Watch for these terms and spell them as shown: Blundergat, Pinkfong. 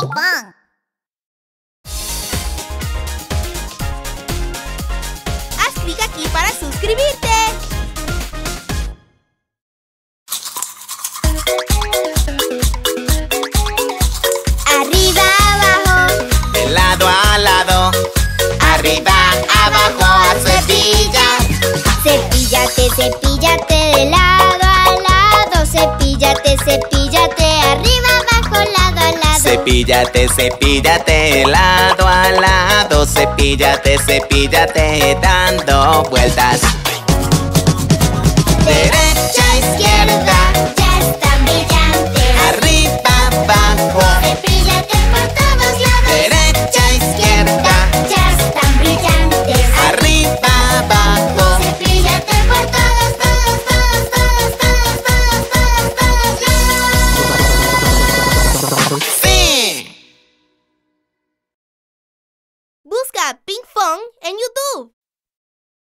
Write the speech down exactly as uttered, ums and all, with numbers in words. Pinkfong. Haz clic aquí para suscribirte. Arriba, abajo. De lado a lado. Arriba, abajo. Cepilla. Cepíllate, cepíllate. De lado a lado. Cepíllate, cepíllate. Arriba, abajo, lado a lado. Cepíllate, cepíllate. Lado a lado. Cepíllate, cepíllate. Dando vueltas. Derecha, izquierda. Ya está brillante. Arriba, abajo. Cepíllate por todos lados. Derecha, izquierda. Ya está brillante. Arriba, abajo. Cepíllate por todos, todos, todos, todos, todos, todos, todos, todos lados. ¡Sí! Busca Pinkfong en YouTube.